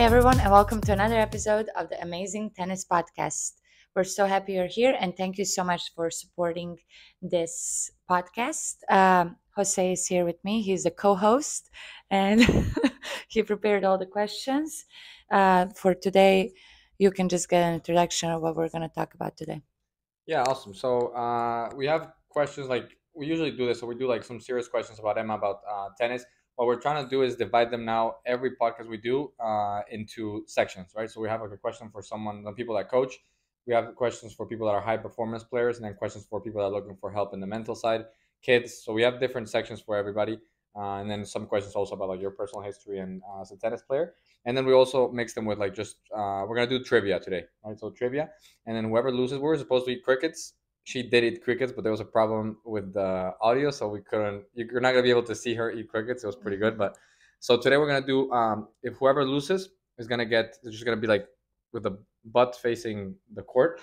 Hi everyone, and welcome to another episode of the EMAzing Tennis Podcast. We're so happy you're here, and thank you so much for supporting this podcast. Jose is here with me. He's the co-host, and he prepared all the questions. For today, you can just get an introduction of what we're going to talk about today. Yeah, awesome. So we have questions like we usually do this. So we do like some serious questions about Ema, about tennis. What we're trying to do is divide them now, every podcast we do, into sections, right? So we have like a question for the people that coach. We have questions for people that are high performance players, and then questions for people that are looking for help in the mental side, kids. So we have different sections for everybody. And then some questions also about like your personal history and as a tennis player. And then we also mix them with like just, we're going to do trivia today, right? So trivia. And then whoever loses, we're supposed to eat crickets. She did eat crickets, but there was a problem with the audio, so we couldn't. You're not gonna be able to see her eat crickets. It was pretty good, but so today we're gonna do. If whoever loses is gonna get, it's just gonna be like with the butt facing the court,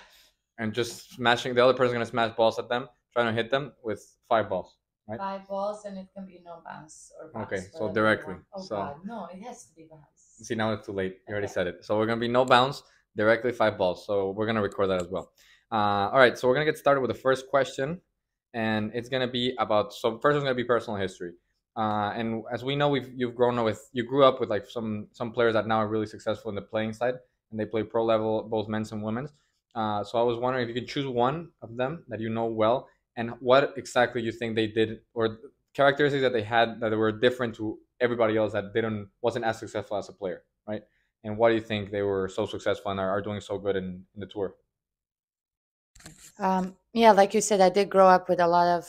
and just smashing. The other person's gonna smash balls at them, trying to hit them with 5 balls. Right? 5 balls, and it can be no bounce or bounce. Okay, so directly. Oh so, God, no! It has to be bounce. See, now it's too late. You already said it. So we're gonna be no bounce, directly 5 balls. So we're gonna record that as well. All right, so we're gonna get started with the first question, and it's gonna be about. So first, it's gonna be personal history, and as we know, you grew up with like some players that now are really successful in the playing side, and they play pro level, both men's and women's. So I was wondering if you could choose one of them that you know well, and what exactly you think they did, or characteristics that they had that were different to everybody else that wasn't as successful as a player, right? And why do you think they were so successful and are doing so good in the tour? Yeah, like you said, I did grow up with a lot of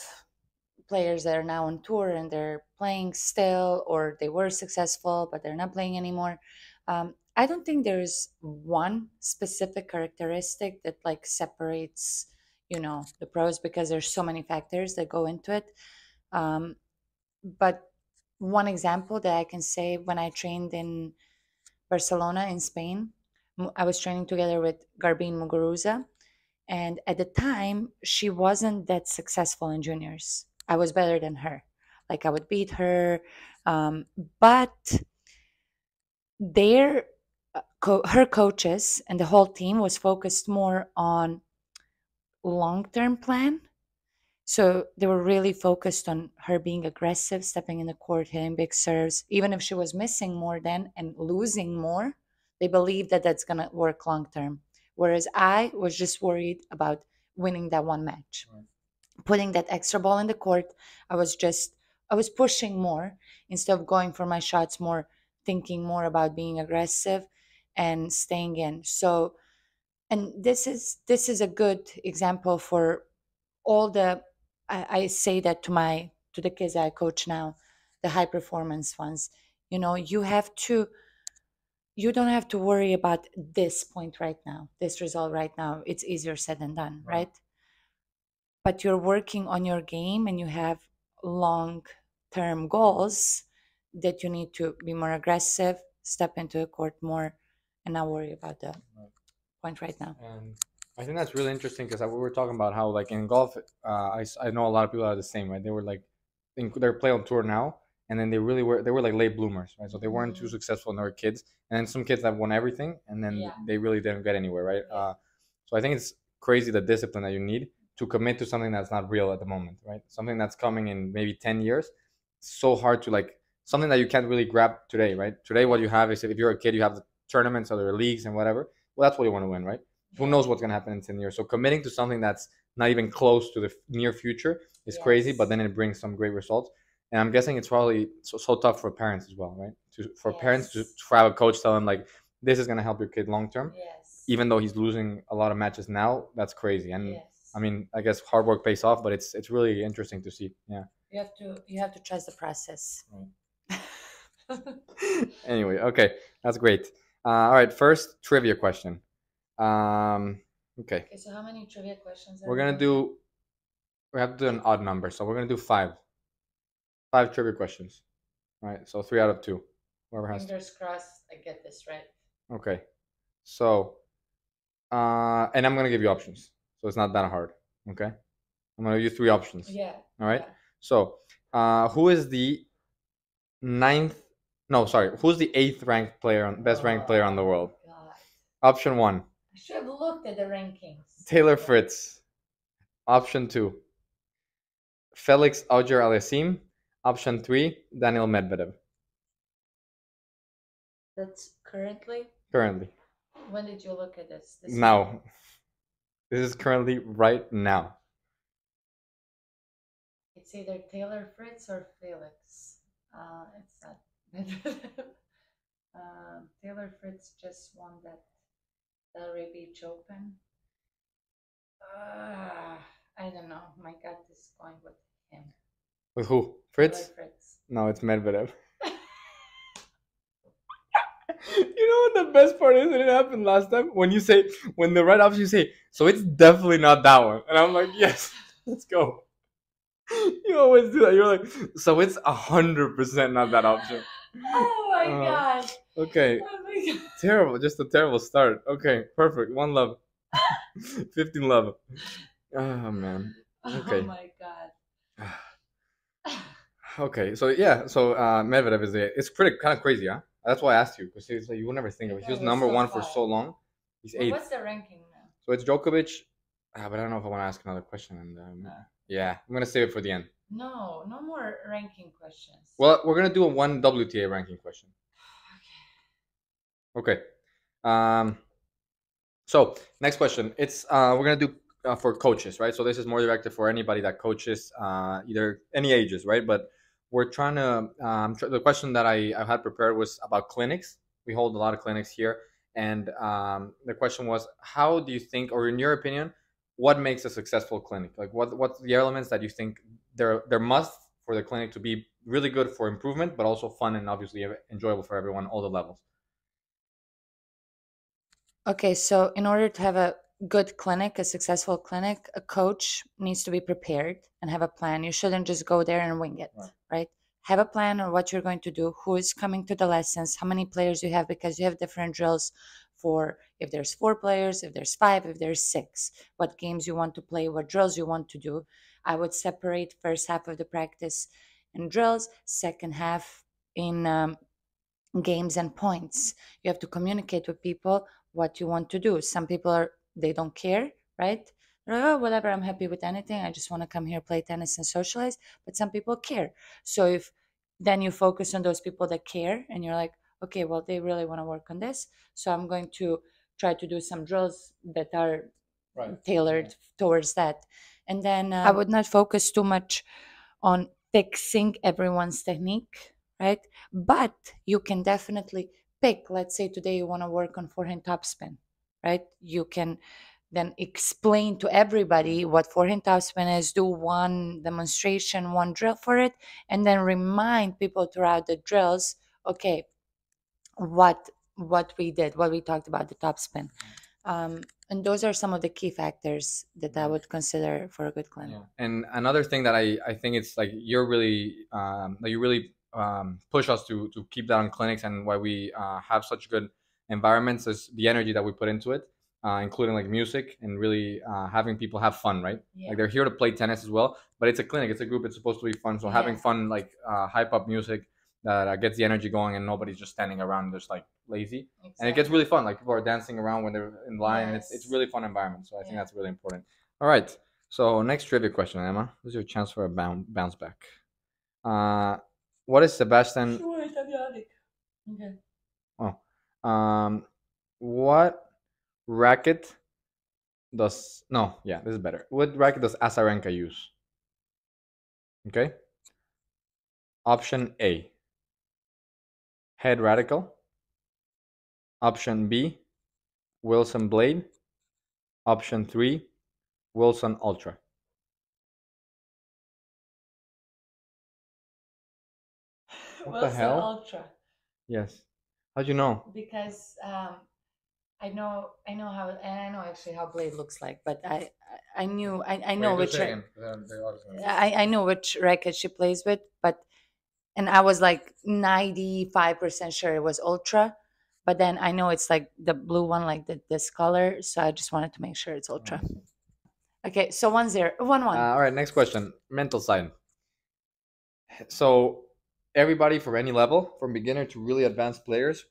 players that are now on tour and they're playing still, or they were successful, but they're not playing anymore. I don't think there is one specific characteristic that like separates, you know, the pros, because there's so many factors that go into it. But one example that I can say, when I trained in Barcelona in Spain, I was training together with Garbiñe Muguruza. And at the time, she wasn't that successful in juniors. I was better than her. Like, I would beat her. But her coaches and the whole team was focused more on long-term plan. So they were really focused on her being aggressive, stepping in the court, hitting big serves. Even if she was missing more then and losing more, they believed that that's going to work long-term. Whereas I was just worried about winning that one match, right? Putting that extra ball in the court. I was pushing more instead of going for my shots more, thinking more about being aggressive and staying in. So, and this is a good example for all the. I say that to the kids I coach now, the high performance ones. You know, you don't have to worry about this point right now, this result right now. It's easier said than done, right? But you're working on your game and you have long-term goals that you need to be more aggressive, step into the court more, and not worry about the point right now. And I think that's really interesting, because we were talking about how, like, in golf, I know a lot of people are the same, right? They were, like, they're playing on tour now. And then they were like late bloomers, right? So they weren't too successful when they were kids. And then some kids that won everything, and then they really didn't get anywhere, right? So I think it's crazy, the discipline that you need to commit to something that's not real at the moment, right? Something that's coming in maybe 10 years. It's so hard to, like, something that you can't really grab today, right? Today what you have is, if you're a kid, you have the tournaments or the leagues and whatever. Well, that's what you want to win, right? Who knows what's going to happen in 10 years? So committing to something that's not even close to the near future is crazy, but then it brings some great results. And I'm guessing it's probably so tough for parents as well, right? Parents to have a coach tell them, like, this is going to help your kid long term. Yes. Even though he's losing a lot of matches now, that's crazy. And I mean, I guess hard work pays off, but it's really interesting to see. Yeah. You have to trust the process. Right. Anyway, okay, that's great. All right, first trivia question. Okay. So how many trivia questions? We have to do an odd number, so we're gonna do 5. 5 trivia questions. All right, so 3 out of 2. Whoever has. Fingers crossed, I get this right. Okay, so, and I'm gonna give you options, so it's not that hard. Okay, I'm gonna give you 3 options. Yeah. All right. Yeah. So, who is the 9th No, sorry. Who's the best ranked player on the world? God. Option one. I should have looked at the rankings. Taylor Fritz. Option two. Felix Auger-Aliassime. Option three. Daniel Medvedev. That's currently? Currently. When did you look at this? Now. This is currently right now. It's either Taylor Fritz or Felix. It's not. Taylor Fritz just won that Delray Beach Open. I don't know. My gut is going with him. With who? Fritz? Taylor Fritz. No, it's Medvedev. You know what the best part is? It happened last time. When the right option, you say, so it's definitely not that one. And I'm like, yes, let's go. You always do that. You're like, so it's 100% not that option. Oh my god. Okay. Oh my god. Terrible. Just a terrible start. Okay. Perfect. 1 love. 15 love. Oh man. Okay. Oh my god. Okay. So yeah. So Medvedev is there. It's pretty kind of crazy, huh? That's why I asked you, because it's like you would never think of it. He was number one for so long. He's 8th. What's the ranking now? So it's Djokovic. But I don't know if I want to ask another question. Yeah, I'm going to save it for the end. No, no more ranking questions. Well, we're going to do a one WTA ranking question. Okay. Okay. So next question. It's we're going to do for coaches, right? So this is more directed for anybody that coaches, either any ages, right? But we're trying to the question that I had prepared was about clinics. We hold a lot of clinics here. And the question was, how do you think, or in your opinion, what makes a successful clinic? Like what's the elements that you think there must for the clinic to be really good for improvement, but also fun and obviously enjoyable for everyone, all the levels? Okay, so in order to have a good clinic, a successful clinic, a coach needs to be prepared and have a plan. You shouldn't just go there and wing it, right? Have a plan on what you're going to do, who is coming to the lessons, how many players you have, because you have different drills for if there's 4 players, if there's 5, if there's 6, what games you want to play, what drills you want to do. I would separate first half of the practice in drills, second half in games and points. You have to communicate with people what you want to do. Some people they don't care, right? Oh, whatever, I'm happy with anything. I just want to come here, play tennis and socialize. But some people care. So if then you focus on those people that care and you're like, okay, well, they really want to work on this. So I'm going to try to do some drills that are tailored towards that. And then I would not focus too much on fixing everyone's technique, right? But you can definitely pick, let's say today you want to work on forehand topspin, right? You can then explain to everybody what forehand topspin is, do one demonstration, one drill for it, and then remind people throughout the drills, okay, what we did, what we talked about, the topspin, and those are some of the key factors that I would consider for a good clinic. Yeah. And another thing that I think it's like you're really push us to keep that on clinics, and why we have such good environments is the energy that we put into it, including like music and really having people have fun, right? Yeah. Like they're here to play tennis as well, but it's a clinic, it's a group, it's supposed to be fun. So having fun, like hype up music that gets the energy going, and nobody's just standing around just like lazy. Exactly. And it gets really fun. Like people are dancing around when they're in line, and it's really fun environment. So I think that's really important. All right. So next trivia question, Emma. This is your chance for a bounce back. What is Sebastian? Sure, okay. Oh. What racket does this is better. What racket does Azarenka use? Okay. Option A. Head radical. Option B, Wilson blade. Option 3, Wilson ultra. What the hell? Wilson ultra. Yes. How'd you know? Because I know how, and I know actually how blade looks like, but I know which racket she plays with, but. And I was like 95% sure it was ultra, but then I know it's like the blue one, like this color. So I just wanted to make sure it's ultra. Nice. Okay, so 1-0, 1-1. All right, next question, mental side. So everybody from any level, from beginner to really advanced players,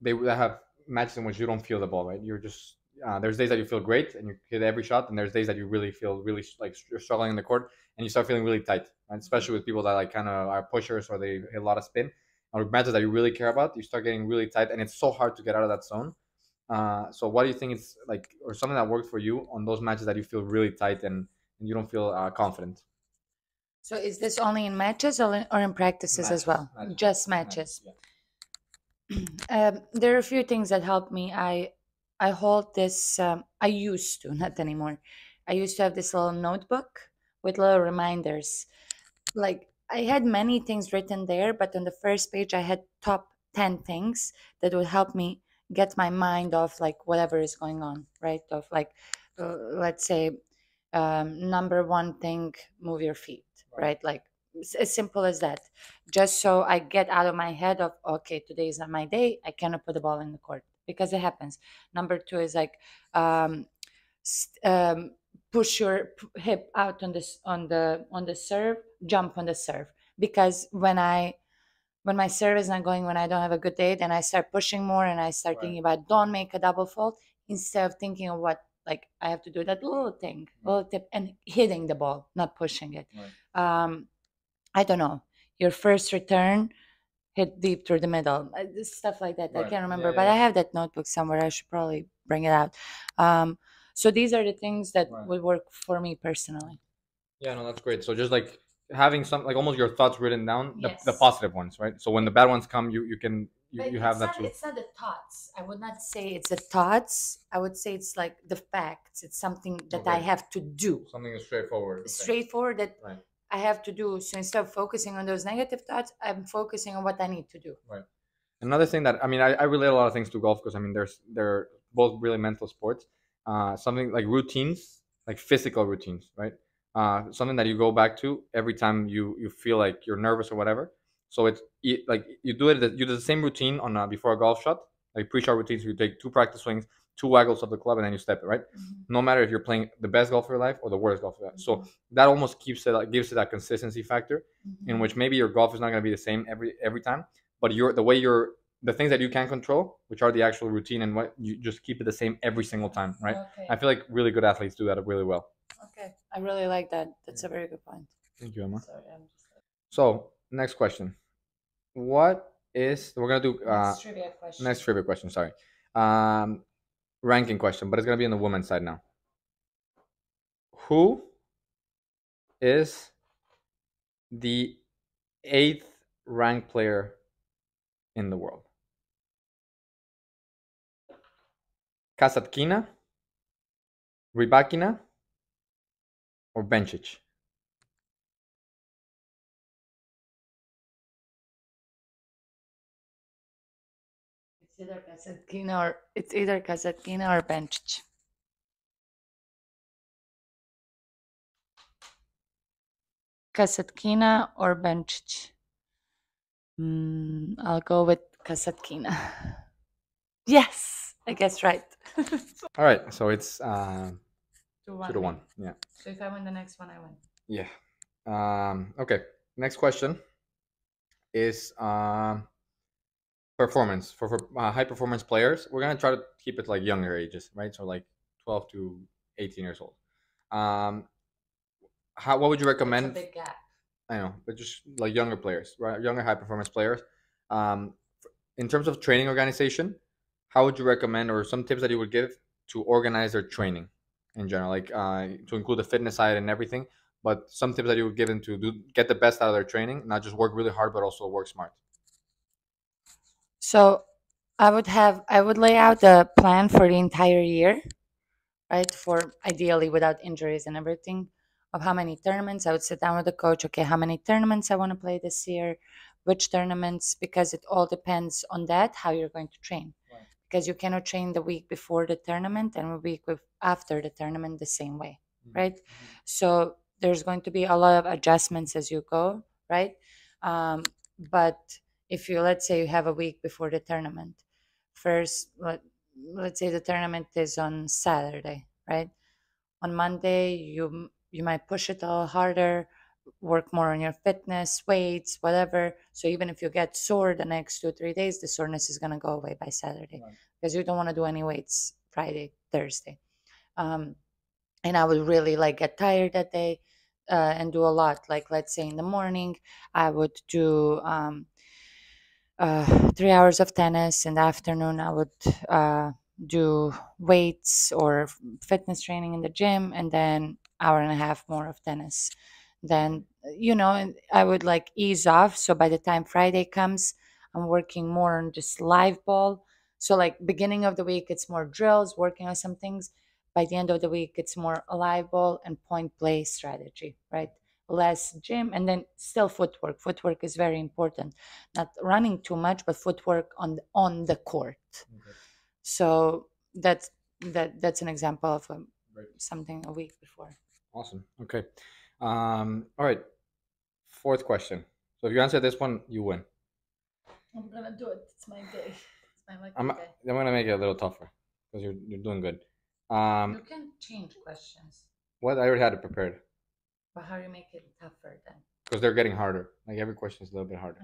they have matches in which you don't feel the ball, right? You're just, there's days that you feel great and you hit every shot, and there's days that you really feel really like you're struggling in the court and you start feeling really tight, right? Especially with people that like kind of are pushers or they hit a lot of spin, or matches that you really care about, you start getting really tight and it's so hard to get out of that zone. So what do you think is like, or something that worked for you on those matches that you feel really tight and you don't feel confident? So is this only in matches or in practices matches, as well? Matches. Just matches. Matches, yeah. There are a few things that help me. I hold this, I used to, not anymore. I used to have this little notebook with little reminders. Like I had many things written there, but on the first page I had top 10 things that would help me get my mind off like whatever is going on, right? Of like, let's say, number one thing, move your feet, right? Like as simple as that. Just so I get out of my head of, okay, today is not my day. I cannot put the ball in the court because it happens. Number two is like, push your hip out on this, on the serve, jump on the serve. Because when my serve is not going, when I don't have a good day, then I start pushing more and I start thinking about don't make a double fault instead of thinking of what, like I have to do that little thing, little tip, and hitting the ball, not pushing it. Right. I don't know. Your first return, hit deep through the middle, stuff like that. Right. I can't remember, but I have that notebook somewhere. I should probably bring it out. So these are the things that would work for me personally. Yeah, no, that's great. So just like having some, like almost your thoughts written down, the positive ones, right? So when the bad ones come, you have that too. It's not the thoughts. I would not say it's the thoughts. I would say it's like the facts. It's something that I have to do. Something is straightforward. Okay. Straightforward that I have to do. So instead of focusing on those negative thoughts, I'm focusing on what I need to do. Right. Another thing that, I mean, I relate a lot of things to golf because, I mean, they're both really mental sports. Something like routines, like physical routines, right? Something that you go back to every time you feel like you're nervous or whatever. So it's like you do the same routine on before a golf shot, like pre-shot routines. You take 2 practice swings, 2 waggles of the club, and then you step it, right? Mm-hmm. No matter if you're playing the best golf of your life or the worst golf of your life. Mm-hmm. So that almost keeps it, like, gives it that consistency factor, mm-hmm. in which maybe your golf is not going to be the same every time, but the things that you can control, which are the actual routine, and what you just keep it the same every single time, right? Okay. I feel like really good athletes do that really well. Okay, I really like that. That's a very good point. Thank you, Emma. Sorry, I'm just... So. Next question. We're going to do next trivia question, sorry. Ranking question, but it's going to be on the women's side now. Who is the 8th ranked player in the world? Kasatkina, Rybakina, or Benčić? It's either Kasatkina or Benčić. Kasatkina or Benčić. I'll go with Kasatkina. Yes, I guess right. All right, so it's 2-1. Yeah. So if I win the next one, I win. Yeah. Okay. Next question is. Performance for high performance players. We're gonna try to keep it like younger ages, right? So like 12 to 18 years old. What would you recommend? That's a big gap. I know, but just like younger players, right? Younger high performance players. In terms of training organization, how would you recommend, or some tips that you would give to organize their training in general, like to include the fitness side and everything, but some tips that you would give them to get the best out of their training, not just work really hard, but also work smart. So I would lay out a plan for the entire year, right? For ideally without injuries and everything, of how many tournaments. I would sit down with the coach, okay, how many tournaments I want to play this year, which tournaments, because it all depends on that, how you're going to train. Right. Because you cannot train the week before the tournament and the week after the tournament the same way, right? Mm-hmm. So there's going to be a lot of adjustments as you go, right? But... if you, let's say you have a week before the tournament, first, let's say the tournament is on Saturday, right? On Monday, you might push it a little harder, work more on your fitness, weights, whatever. So even if you get sore the next 2 or 3 days, the soreness is going to go away by Saturday, because you don't want to do any weights Friday, Thursday. And I would really like get tired that day and do a lot. Like, let's say in the morning, I would do 3 hours of tennis. In the afternoon, I would do weights or fitness training in the gym, and then hour and a half more of tennis. Then, you know, and I would like ease off. So by the time Friday comes, I'm working more on just live ball. So like beginning of the week, it's more drills, working on some things. By the end of the week, it's more live ball and point play strategy, right? Less gym, and then still footwork. Footwork is very important. Not running too much, but footwork on the court. Okay. So that's an example of something a week before. Awesome. Okay. All right. Fourth question. So if you answer this one, you win. I'm gonna do it. It's my day. It's my lucky day. I'm gonna make it a little tougher because you're doing good. You can change questions. What? I already had it prepared. But how do you make it tougher then? Because they're getting harder. Like every question is a little bit harder.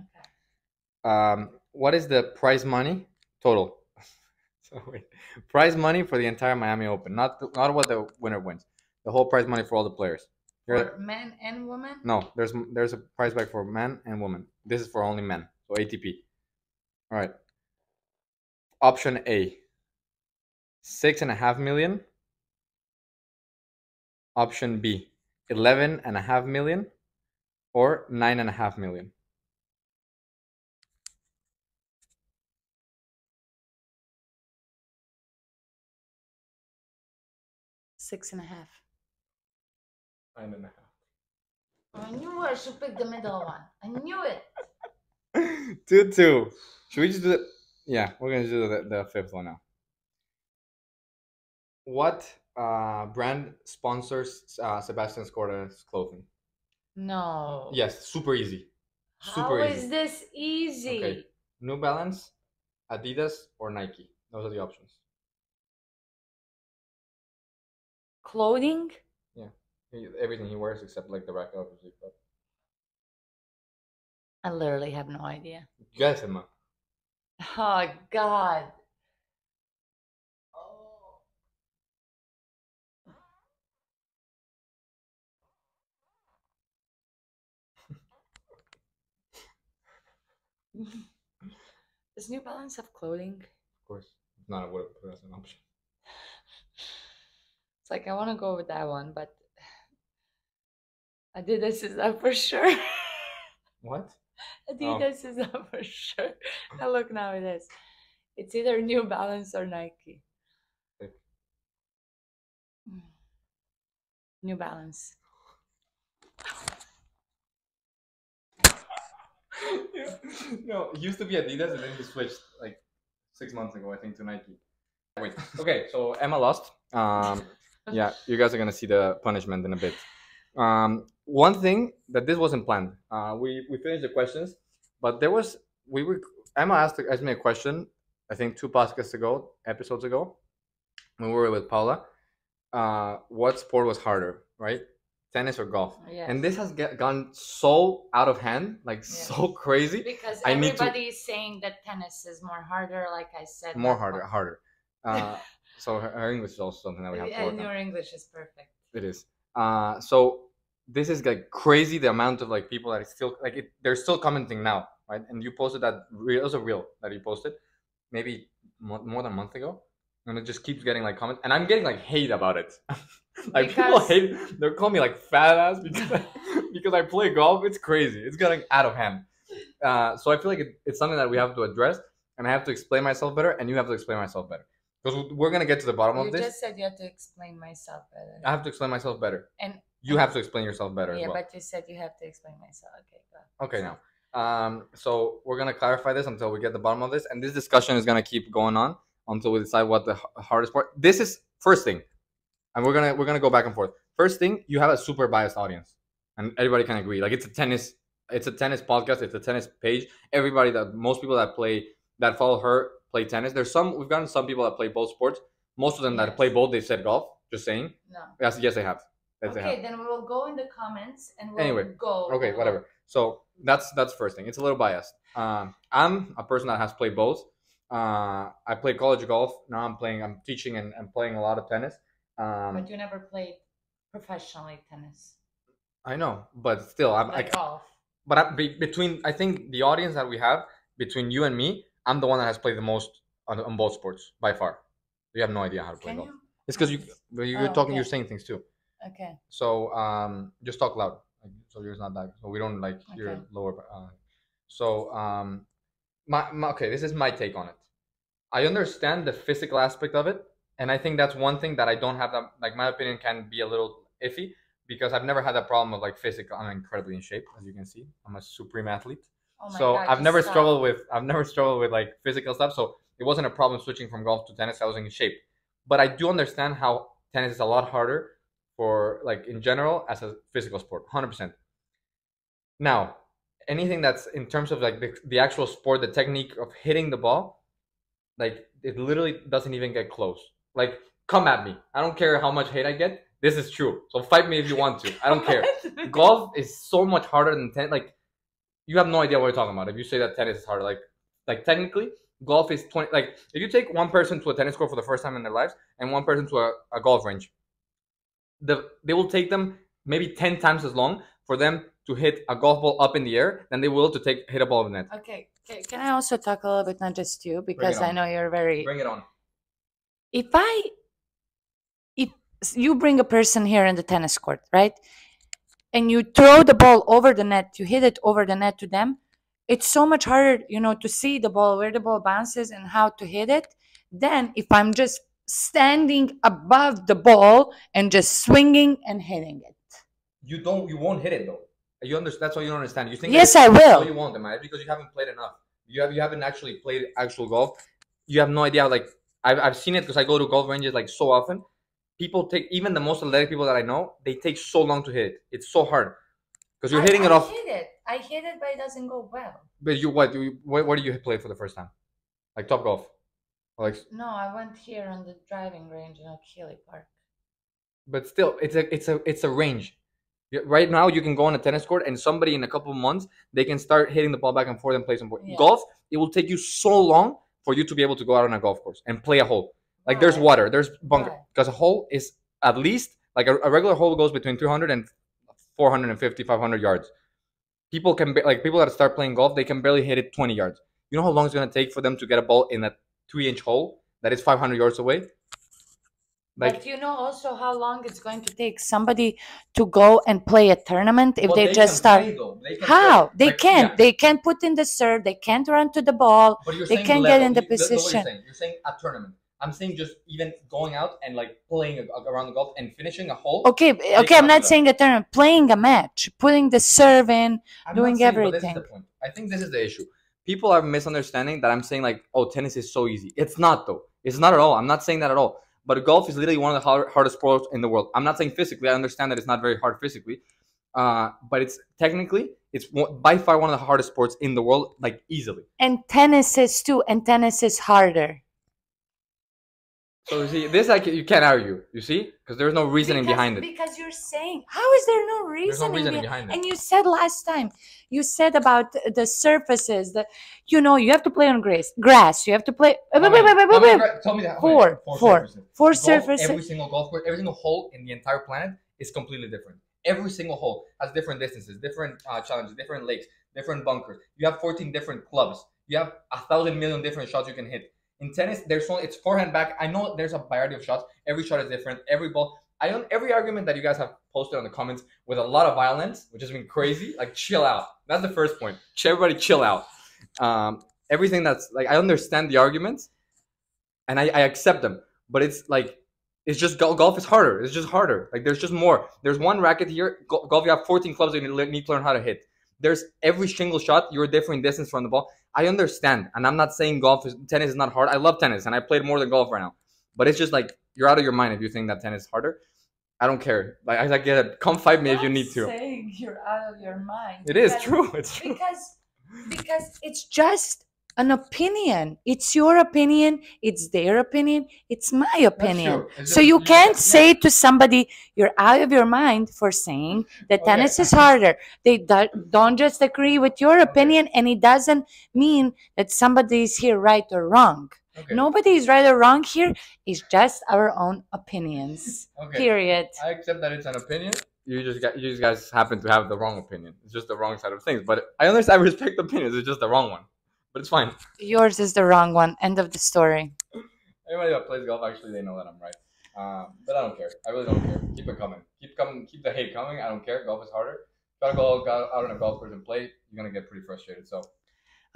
Okay. What is the prize money total? So wait, prize money for the entire Miami Open, not what the winner wins. The whole prize money for all the players. For men and women? No, there's a prize bag for men and women. This is for only men, so ATP. All right. Option A, $6.5 million. Option B, $11.5 million, or $9.5 million. $6.5 million. $9.5 million. I knew I should pick the middle one. I knew it. 2-2. Should we just do the... Yeah, we're going to do the fifth one now. What brand sponsors Sebastian Scorda's clothing? No. Yes, super easy. How is this easy? Okay. New Balance, Adidas, or Nike? Those are the options. Clothing? Yeah, everything he wears except like the racket, obviously. But I literally have no idea. Guess, Emma. Oh God. Oh. Does New Balance have clothing? Of course, if not, I would have put it as an option. It's like, I want to go with that one, but Adidas is up for sure. What? Adidas is up for sure. I look now, it is. It's either New Balance or Nike. Okay. New Balance. Yeah. No, it used to be Adidas, and then he switched like 6 months ago, I think, to Nike. Wait. Okay, so Emma lost. Yeah, you guys are gonna see the punishment in a bit. One thing that this wasn't planned. We finished the questions, but there was Emma asked me a question, I think 2 episodes ago, when we were with Paula. What sport was harder, right? Tennis or golf? Yes. And this has gone so out of hand, like so crazy. Because everybody is saying that tennis is more harder, like I said. Harder. So her English is also something that we have to work on. And your English is perfect. It is. So this is like crazy, the amount of like people that is still like they're still commenting now, right? And you posted that reel, it was a reel that you posted maybe more than a month ago, and it just keeps getting like comments, and I'm getting like hate about it. Like people hate, they're calling me like fat ass because I play golf. It's crazy. It's getting out of hand. So I feel like it's something that we have to address, and I have to explain myself better, and you have to explain myself better. Because we're going to get to the bottom of this. You just said you have to explain myself better. I have to explain myself better. And you have to explain yourself better as well. Yeah, but you said you have to explain myself. Okay, go. Okay, now. So we're going to clarify this until we get to the bottom of this. And this discussion is going to keep going on until we decide what the hardest part. This is first thing. And we're going to go back and forth. First thing, you have a super biased audience. And everybody can agree. Like it's a tennis podcast. It's a tennis page. Most people that follow her play tennis. We've gotten some people that play both sports. Most of them that play both, they've said golf. Just saying. No. Yes, they have. That's okay, then we will go in the comments and we'll go. Okay, whatever. So that's first thing. It's a little biased. I'm a person that has played both. I played college golf. Now I'm teaching and playing a lot of tennis. But you never played professionally tennis. I know, but still, I'm like golf. But I think the audience that we have between you and me, I'm the one that has played the most on both sports by far. You have no idea how to play golf. It's because you're talking, okay. You're saying things too. Okay. So just talk loud, so yours not that. So we don't like your lower. This is my take on it. I understand the physical aspect of it, and I think that's one thing that I don't have. That like my opinion can be a little iffy because I've never had that problem of like physical. I'm incredibly in shape, as you can see. I'm a supreme athlete. Oh my God, I've never struggled with like physical stuff. So it wasn't a problem switching from golf to tennis. I was in shape, but I do understand how tennis is a lot harder. For like in general as a physical sport, 100%. Now, anything that's in terms of like the actual sport, the technique of hitting the ball, like it literally doesn't even get close. Like, come at me. I don't care how much hate I get. This is true. So fight me if you want to. I don't care. Golf is so much harder than tennis. Like, you have no idea what you're talking about if you say that tennis is harder. Like technically, golf is 20. Like, if you take one person to a tennis court for the first time in their lives and one person to a golf range. They will take them maybe 10 times as long for them to hit a golf ball up in the air than they will to hit a ball in the net. Okay. Can I also talk a little bit, not just you, because I know you're very... Bring it on. If you bring a person here in the tennis court, right? And you throw the ball over the net, you hit it over the net to them, it's so much harder, to see the ball, where the ball bounces and how to hit it. Then if I'm just standing above the ball and just swinging and hitting it. You won't hit it though. You understand? That's why you don't understand. You think yes, I will. No, you won't, Emma, because you haven't played enough. You haven't actually played actual golf. You have no idea. Like I've seen it because I go to golf ranges like so often. People take even the most athletic people that I know. They take so long to hit it. It's so hard because you're hitting it off. I hit it, but it doesn't go well. But what do you play for the first time? Like Top Golf. No, I went here on the driving range in Oakley Park. But still, it's a range. Right now, you can go on a tennis court, and somebody in a couple of months they can start hitting the ball back and forth and play some ball. Yeah. Golf. It will take you so long for you to be able to go out on a golf course and play a hole. Like there's water, there's bunker, because a hole is at least like a regular hole goes between 300 and 450, 500 yards. People that start playing golf, they can barely hit it 20 yards. You know how long it's gonna take for them to get a ball in that 3-inch hole that is 500 yards away. But you know also how long it's going to take somebody to go and play a tournament if they just start. How? They can't. Yeah. They can't put in the serve. They can't run to the ball. They can't get in the position. You're saying a tournament. I'm saying just even going out and like playing around the golf and finishing a hole. Okay. I'm not saying a tournament. Playing a match, putting the serve in, doing everything. This is the point. I think this is the issue. People are misunderstanding that I'm saying like, oh, tennis is so easy. It's not though. It's not at all. I'm not saying that at all. But golf is literally one of the hardest sports in the world. I'm not saying physically. I understand that it's not very hard physically. But it's by far one of the hardest sports in the world, like easily. And tennis is too. And tennis is harder. So you see, this you can't argue, you see? Because there's no reasoning behind it. Because you're saying, how is there no reasoning, behind it? And you said last time, you said about the surfaces, that, you have to play on grass. You have to play... Tell me that. Four surfaces. Every single golf course, every single hole in the entire planet is completely different. Every single hole has different distances, different challenges, different lakes, different bunkers. You have 14 different clubs. You have 1,000 million different shots you can hit. In tennis, it's forehand, back. I know there's a variety of shots. Every shot is different. Every ball. Every argument that you guys have posted on the comments with a lot of violence, which has been crazy. Like, chill out. That's the first point. Everybody, chill out. Everything that's like, I understand the arguments, and I accept them. But it's like, it's just golf is harder. It's just harder. Like, there's just more. There's one racket here. Golf, you have 14 clubs that you need to learn how to hit. There's every single shot, you're a different distance from the ball. I understand, and I'm not saying tennis is not hard. I love tennis, and I played more than golf right now. But it's just like, you're out of your mind if you think that tennis is harder. I don't care. Like, I get it. Come fight me if you need to. I'm not saying you're out of your mind. It is true. It's true. Because it's just an opinion. It's your opinion. It's their opinion. It's my opinion. So you can't say to somebody, you're out of your mind for saying that tennis is harder. They don't just agree with your opinion, and it doesn't mean that somebody is here right or wrong. Okay. Nobody is right or wrong here. It's just our own opinions. Okay. Period. I accept that it's an opinion. You just guys happen to have the wrong opinion. It's just the wrong side of things. But I understand. I respect opinions. It's just the wrong one. But it's fine. Yours is the wrong one. End of the story. Anybody that plays golf, actually, they know that I'm right. But I don't care. I really don't care. Keep it coming. Keep the hate coming. I don't care. Golf is harder. If you gotta go out on a golf course and play, you're gonna get pretty frustrated. So.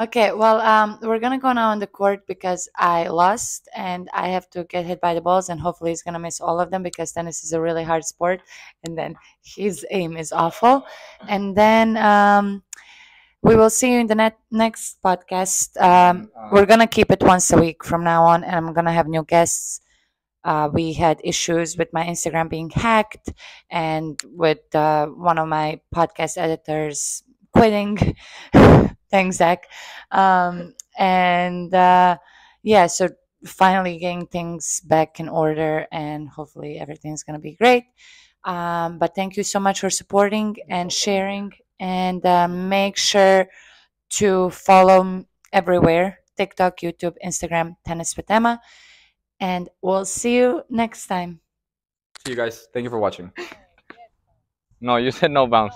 Okay, well, we're going to go now on the court because I lost and I have to get hit by the balls, and hopefully he's going to miss all of them because tennis is a really hard sport, and then his aim is awful. And then we will see you in the next podcast. We're going to keep it once a week from now on, and I'm going to have new guests. We had issues with my Instagram being hacked and with one of my podcast editors quitting. Thanks, Zach. Yeah, so finally getting things back in order, and hopefully everything's going to be great. But thank you so much for supporting and sharing. And make sure to follow everywhere, TikTok, YouTube, Instagram, Tennis with Ema. And we'll see you next time. See you guys. Thank you for watching. No, you said no bounce.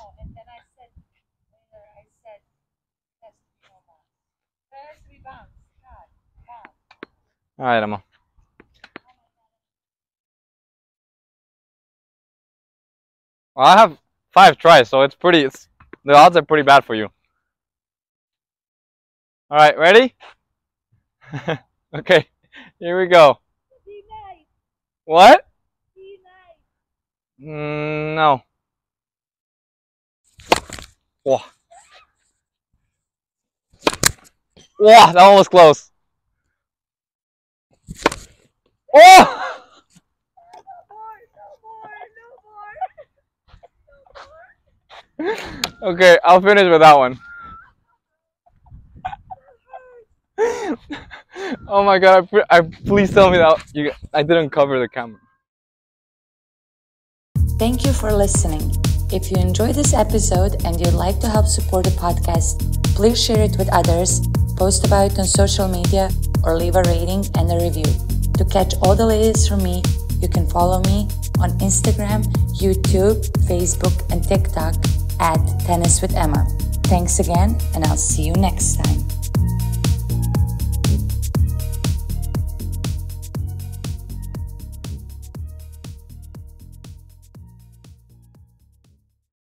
All right, Emma. Well, I have 5 tries, so it's pretty. The odds are pretty bad for you. All right, ready? Okay, here we go. Be nice. What? Be nice. No. Whoa. Whoa, that one was close. Oh! No more, no more, no more, no more. Okay, I'll finish with that one. Oh my god, please tell me that I didn't cover the camera. Thank you for listening. If you enjoyed this episode and you'd like to help support the podcast, please share it with others, post about it on social media, or leave a rating and a review. To catch all the latest from me, you can follow me on Instagram, YouTube, Facebook, and TikTok at Tennis with Ema. Thanks again, and I'll see you next time.